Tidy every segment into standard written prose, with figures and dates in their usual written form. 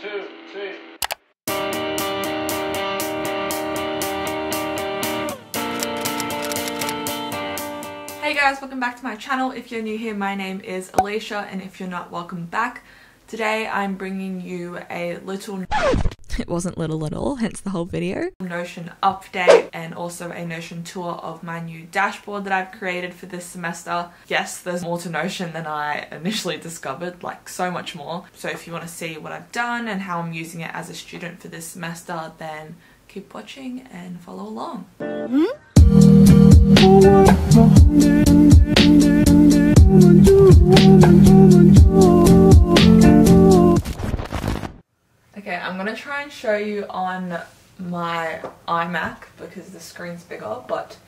two, three. Hey guys, welcome back to my channel. If you're new here, my name is Alicia, and if you're not, welcome back. Today I'm bringing you a little... It wasn't little at all, hence the whole video. Notion update and also a Notion tour of my new dashboard that I've created for this semester. Yes, there's more to Notion than I initially discovered, like so much more. So if you want to see what I've done and how I'm using it as a student for this semester, then keep watching and follow along. Okay, I'm gonna try and show you on my iMac because the screen's bigger, but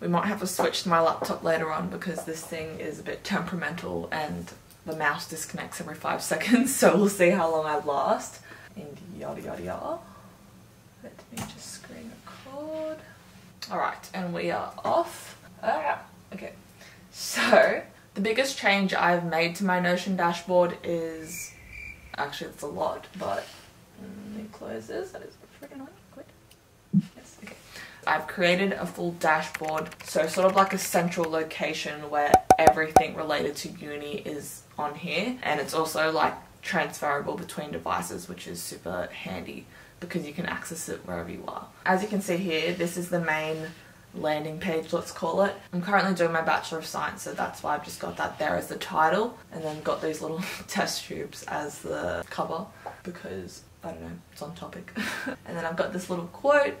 we might have to switch to my laptop later on because this thing is a bit temperamental and the mouse disconnects every 5 seconds, so we'll see how long I last. And yada yada yada. Let me just screen record. Alright, and we are off. Okay, so the biggest change I've made to my Notion dashboard is... Actually, it's a lot, but... Let me close this. That is freaking annoying. Quit. Yes, okay. I've created a full dashboard, so sort of like a central location where everything related to uni is on here, and it's also like transferable between devices, which is super handy because you can access it wherever you are. As you can see here, this is the main landing page, let's call it. I'm currently doing my Bachelor of Science, so that's why I've just got that there as the title, and then got these little test tubes as the cover because, I don't know, it's on topic. And then I've got this little quote.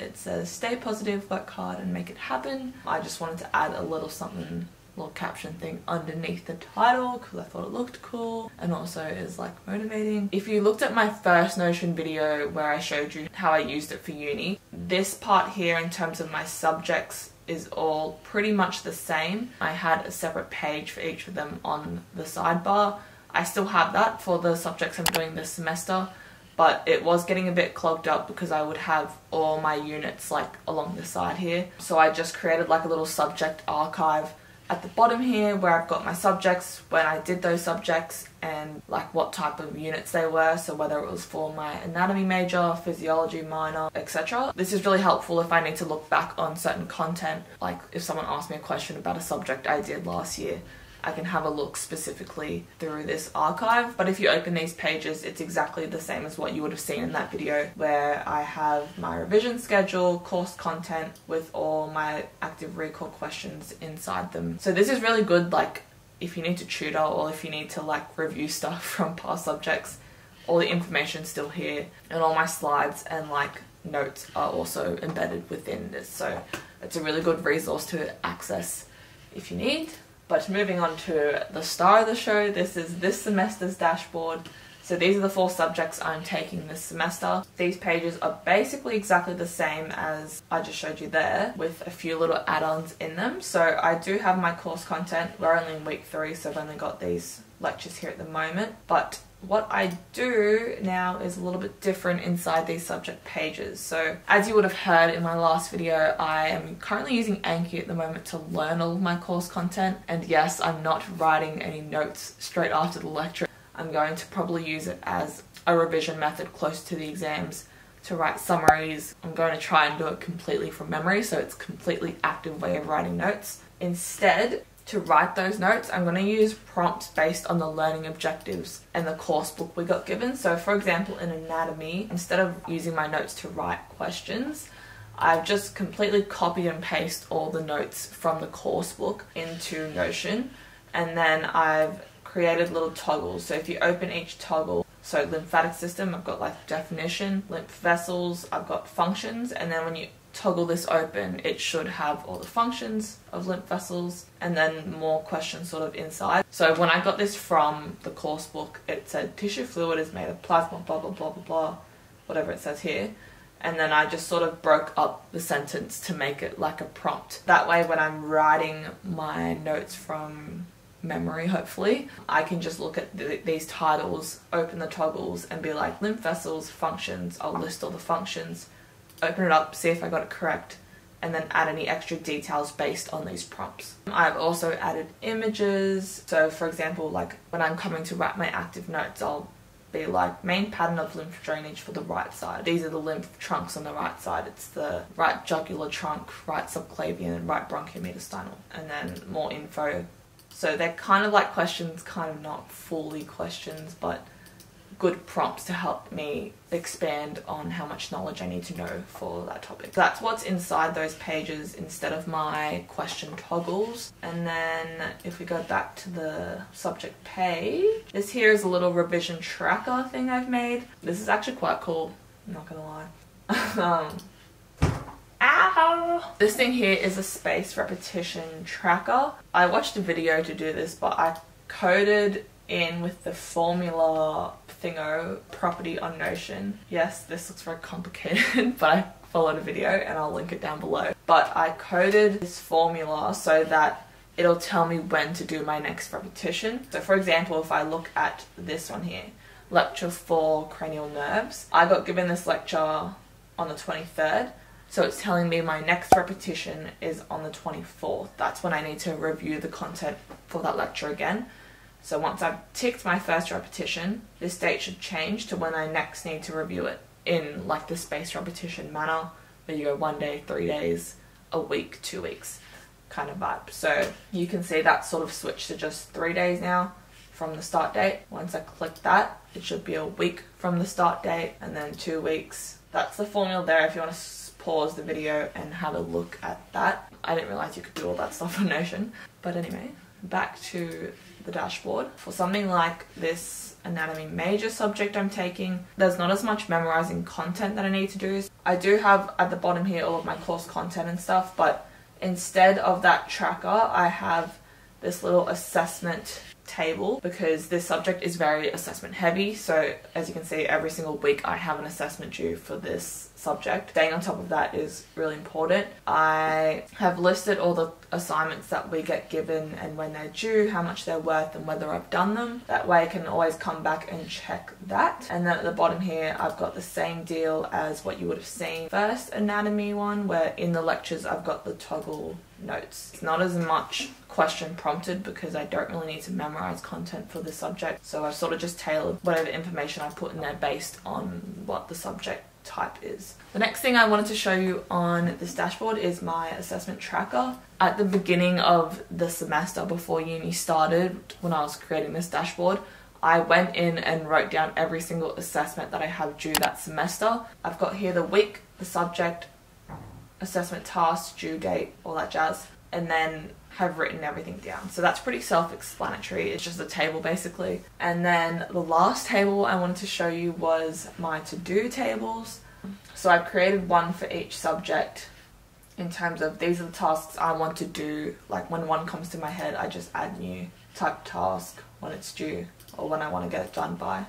It says, "Stay positive, work hard and make it happen." I just wanted to add a little something, little caption thing underneath the title because I thought it looked cool and also is like motivating. If you looked at my first Notion video where I showed you how I used it for uni, this part here in terms of my subjects is all pretty much the same. I had a separate page for each of them on the sidebar. I still have that for the subjects I'm doing this semester, but it was getting a bit clogged up because I would have all my units like along the side here. So I just created like a little subject archive at the bottom here where I've got my subjects, when I did those subjects, and like what type of units they were, so whether it was for my anatomy major, physiology minor, etc. This is really helpful if I need to look back on certain content, like if someone asked me a question about a subject I did last year, I can have a look specifically through this archive. But if you open these pages, it's exactly the same as what you would have seen in that video where I have my revision schedule, course content with all my active recall questions inside them. So this is really good, like if you need to tutor or if you need to like review stuff from past subjects, all the information's still here, and all my slides and like notes are also embedded within this. So it's a really good resource to access if you need. But moving on to the star of the show, this is this semester's dashboard. So these are the 4 subjects I'm taking this semester. These pages are basically exactly the same as I just showed you there, with a few little add-ons in them. So I do have my course content. We're only in week 3, so I've only got these lectures here at the moment. But what I do now is a little bit different inside these subject pages. So as you would have heard in my last video, I am currently using Anki at the moment to learn all of my course content. And yes, I'm not writing any notes straight after the lecture. I'm going to probably use it as a revision method close to the exams to write summaries. I'm going to try and do it completely from memory, so it's a completely active way of writing notes. Instead, to write those notes, I'm going to use prompts based on the learning objectives and the course book we got given. So for example, in anatomy, instead of using my notes to write questions, I've just completely copied and pasted all the notes from the course book into Notion, and then I've created little toggles. So if you open each toggle, so lymphatic system, I've got like definition, lymph vessels, I've got functions, and then when you toggle this open, it should have all the functions of lymph vessels and then more questions sort of inside. So when I got this from the course book, it said tissue fluid is made of plasma, blah blah blah blah blah, whatever it says here, and then I just sort of broke up the sentence to make it like a prompt. That way when I'm writing my notes from memory, hopefully, I can just look at these titles, open the toggles and be like lymph vessels, functions, I'll list all the functions, open it up, see if I got it correct, and then add any extra details based on these prompts. I've also added images. So for example, like when I'm coming to write my active notes, I'll be like main pattern of lymph drainage for the right side. These are the lymph trunks on the right side. It's the right jugular trunk, right subclavian, and right bronchiometasternal. And then more info. So they're kind of like questions, kind of not fully questions, but good prompts to help me expand on how much knowledge I need to know for that topic. So that's what's inside those pages instead of my question toggles. And then if we go back to the subject page, this here is a little revision tracker thing I've made. This is actually quite cool, I'm not gonna lie. Ow! This thing here is a spaced repetition tracker. I watched a video to do this, but I coded in with the formula thingo property on Notion. Yes, this looks very complicated, but I followed a video and I'll link it down below. But I coded this formula so that it'll tell me when to do my next repetition. So for example, if I look at this one here, lecture 4 cranial nerves, I got given this lecture on the 23rd. So it's telling me my next repetition is on the 24th. That's when I need to review the content for that lecture again. So once I've ticked my first repetition, this date should change to when I next need to review it in like the spaced repetition manner, where you go 1 day, 3 days, a week, 2 weeks kind of vibe. So you can see that sort of switch to just 3 days now from the start date. Once I click that, it should be a week from the start date and then 2 weeks. That's the formula there if you want to pause the video and have a look at that. I didn't realize you could do all that stuff on Notion. But anyway, back to the dashboard. For something like this anatomy major subject I'm taking, there's not as much memorizing content that I need to do. I do have at the bottom here all of my course content and stuff, but instead of that tracker, I have this little assessment table because this subject is very assessment heavy. So as you can see, every single week I have an assessment due for this subject. Staying on top of that is really important. I have listed all the assignments that we get given and when they're due, how much they're worth and whether I've done them. That way I can always come back and check that. And then at the bottom here, I've got the same deal as what you would have seen. First anatomy one, where in the lectures, I've got the toggle notes. It's not as much question prompted because I don't really need to memorize content for this subject. So I've sort of just tailored whatever information I put in there based on what the subject type is. The next thing I wanted to show you on this dashboard is my assessment tracker. At the beginning of the semester before uni started, when I was creating this dashboard, I went in and wrote down every single assessment that I have due that semester. I've got here the week, the subject, assessment task, due date, all that jazz, and then have written everything down. So that's pretty self-explanatory. It's just a table basically. And then the last table I wanted to show you was my to-do tables. So I've created one for each subject in terms of these are the tasks I want to do. Like when one comes to my head, I just add new type task when it's due or when I want to get it done by.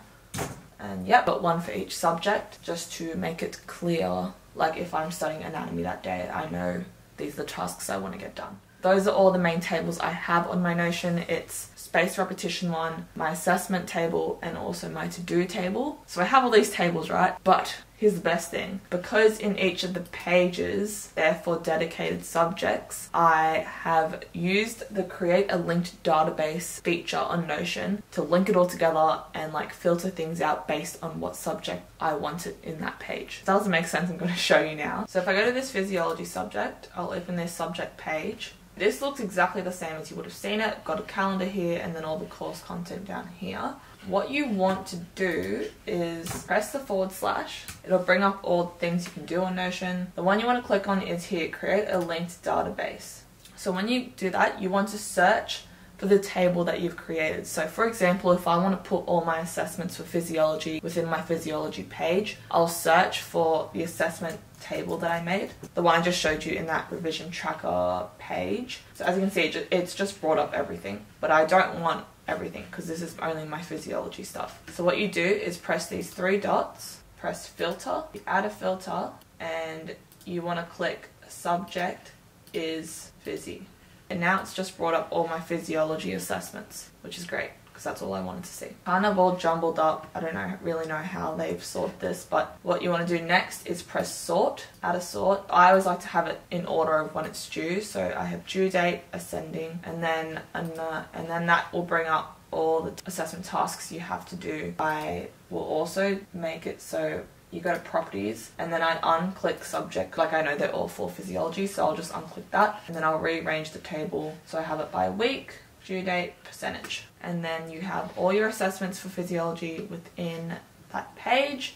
And yeah, but one for each subject just to make it clear. Like if I'm studying anatomy that day, I know these are the tasks I want to get done. Those are all the main tables I have on my Notion. It's spaced repetition one, my assessment table, and also my to-do table. So I have all these tables, right? But here's the best thing. Because in each of the pages, they're for dedicated subjects, I have used the create a linked database feature on Notion to link it all together and like filter things out based on what subject I wanted in that page. That doesn't make sense, I'm going to show you now. So if I go to this physiology subject, I'll open this subject page. This looks exactly the same as you would have seen it. Got a calendar here and then all the course content down here. What you want to do is press the /. It'll bring up all the things you can do on Notion. The one you want to click on is here, create a linked database. So when you do that, you want to search for the table that you've created. So for example, if I want to put all my assessments for physiology within my physiology page, I'll search for the assessment table that I made, the one I just showed you in that revision tracker page. So as you can see, it's just brought up everything, but I don't want everything because this is only my physiology stuff. So what you do is press these 3 dots, press filter, you add a filter, and you want to click subject is physi. And now it's just brought up all my physiology assessments, which is great because that's all I wanted to see. Kind of all jumbled up. I don't know, really know how they've sorted this, but what you want to do next is press sort, add a sort. I always like to have it in order of when it's due. So I have due date, ascending, and then that will bring up all the assessment tasks you have to do. I will also make it so you go to properties and then I unclick subject. Like, I know they're all for physiology, so I'll just unclick that, and then I'll rearrange the table so I have it by week, due date, percentage. And then you have all your assessments for physiology within that page.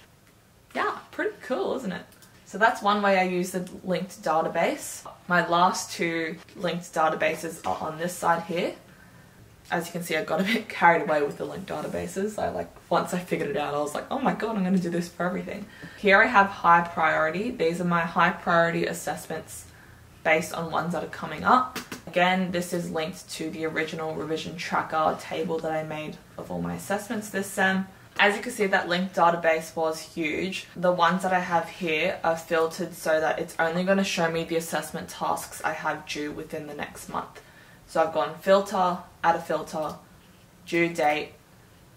Yeah, pretty cool, isn't it? So that's one way I use the linked database. My last two linked databases are on this side here. As you can see, I got a bit carried away with the linked databases. Once I figured it out, I was like, oh my god, I'm going to do this for everything. Here I have high priority. These are my high priority assessments based on ones that are coming up. Again, this is linked to the original revision tracker table that I made of all my assessments this sem. As you can see, that linked database was huge. The ones that I have here are filtered so that it's only going to show me the assessment tasks I have due within the next month. So I've gone filter, add a filter, due date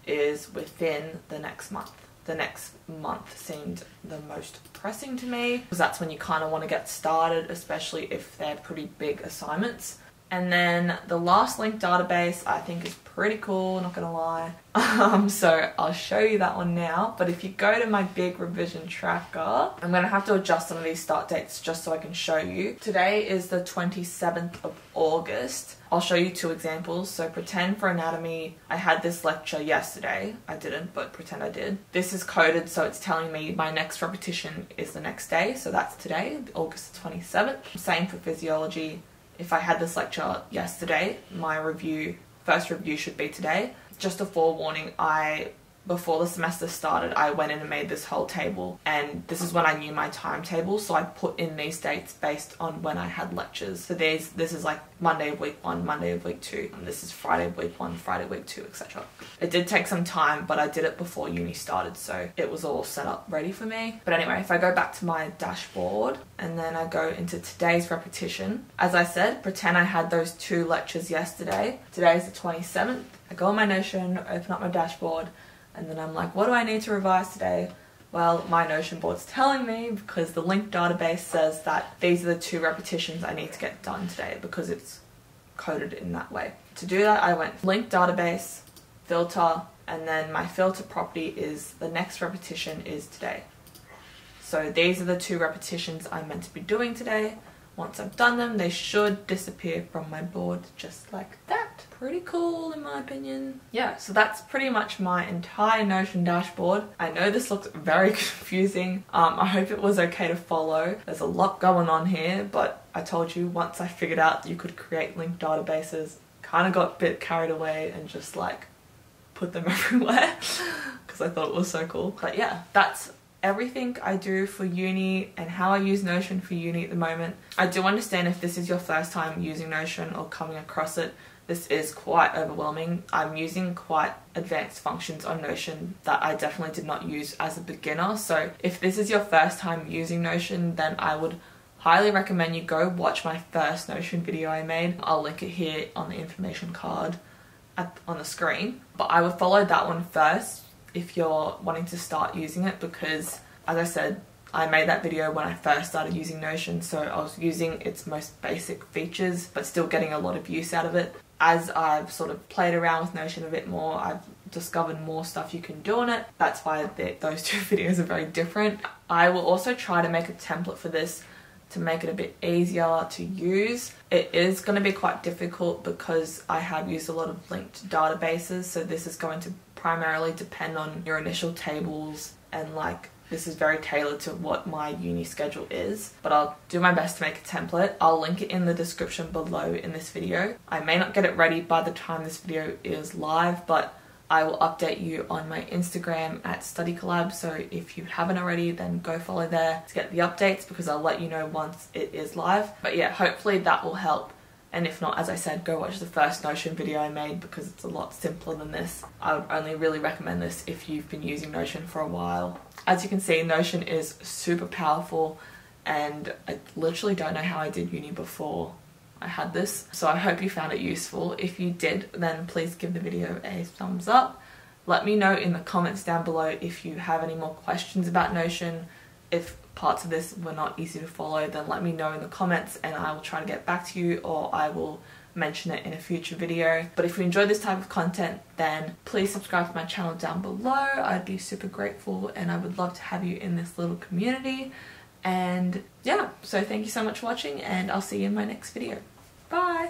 is within the next month. The next month seemed the most pressing to me, because that's when you kind of want to get started, especially if they're pretty big assignments. And then the last linked database I think is pretty cool, not gonna lie. So I'll show you that one now. But if you go to my big revision tracker, I'm gonna have to adjust some of these start dates just so I can show you. Today is the 27th of August. I'll show you two examples. So pretend for anatomy, I had this lecture yesterday. I didn't, but pretend I did. This is coded, so it's telling me my next repetition is the next day. So that's today, August 27th. Same for physiology. If I had this lecture yesterday, my first review should be today. Just a forewarning, before the semester started, I went in and made this whole table, and this is when I knew my timetable, so I put in these dates based on when I had lectures. So this is like Monday of week 1, Monday of week 2, and this is Friday of week 1, Friday of week 2, etc. It did take some time, but I did it before uni started, so it was all set up ready for me. But anyway, if I go back to my dashboard and then I go into today's repetition, as I said, pretend I had those two lectures yesterday. Today's the 27th. I go on my Notion, open up my dashboard, and then I'm like, what do I need to revise today? Well, my Notion board's telling me, because the linked database says that these are the two repetitions I need to get done today, because it's coded in that way. To do that, I went linked database, filter, and then my filter property is the next repetition is today. So these are the two repetitions I'm meant to be doing today. Once I've done them, they should disappear from my board just like that. Pretty cool in my opinion. Yeah, so that's pretty much my entire Notion dashboard. I know this looks very confusing. I hope it was okay to follow. There's a lot going on here, but I told you once I figured out you could create linked databases, kind of got a bit carried away and just like put them everywhere because I thought it was so cool. But yeah, that's everything I do for uni and how I use Notion for uni at the moment. I do understand if this is your first time using Notion or coming across it, this is quite overwhelming. I'm using quite advanced functions on Notion that I definitely did not use as a beginner. So if this is your first time using Notion, then I would highly recommend you go watch my first Notion video I made. I'll link it here on the information card on the screen. But I would follow that one first if you're wanting to start using it, because as I said, I made that video when I first started using Notion, so I was using its most basic features but still getting a lot of use out of it. As I've sort of played around with Notion a bit more, I've discovered more stuff you can do on it. That's why those two videos are very different. I will also try to make a template for this to make it a bit easier to use. It is going to be quite difficult because I have used a lot of linked databases, so this is going to primarily depend on your initial tables, and like this is very tailored to what my uni schedule is. But I'll do my best to make a template. I'll link it in the description below in this video. I may not get it ready by the time this video is live, but I will update you on my Instagram at Study Collab, so if you haven't already, then go follow there to get the updates, because I'll let you know once it is live. But yeah, hopefully that will help. And if not, as I said, go watch the first Notion video I made because it's a lot simpler than this. I would only really recommend this if you've been using Notion for a while. As you can see, Notion is super powerful, and I literally don't know how I did uni before I had this. So I hope you found it useful. If you did, then please give the video a thumbs up. Let me know in the comments down below if you have any more questions about Notion. If parts of this were not easy to follow, then let me know in the comments and I will try to get back to you, or I will mention it in a future video. But if you enjoy this type of content, then please subscribe to my channel down below. I'd be super grateful and I would love to have you in this little community. And yeah, so thank you so much for watching and I'll see you in my next video. Bye!